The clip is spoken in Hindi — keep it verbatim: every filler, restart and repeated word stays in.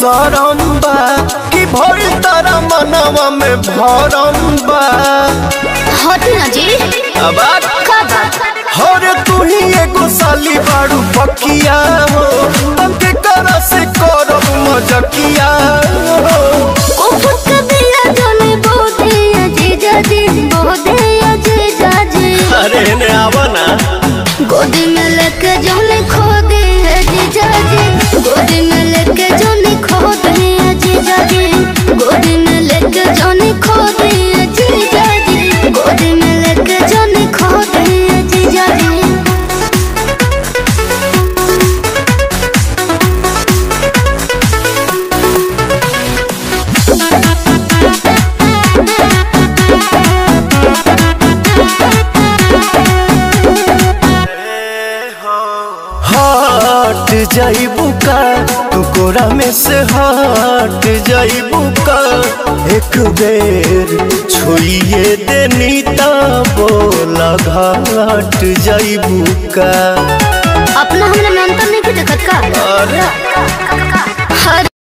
सरम बा कि भोर तारा मनवा में भरम बा। हट ना जी अब खबर हर तू ही एगो साली बाड़ू पकिया हो तके कर से करब मजकिया हो। अरे ने आवा ना गोदी में लेके जोने खो दे जीजा जी, गोदी में लेके जोने खो दे जीजा जी, गोदी में लेके जोने खो दे जीजा जी, गोदी में लेके जोने खो दे जीजा जी। हट जाइबू का तू कोरा में से हट जाइबू का एक बेर छोइए देनी ता बोला घाट जाइबू का अपना हमरा मेहनत नहीं के जगत का।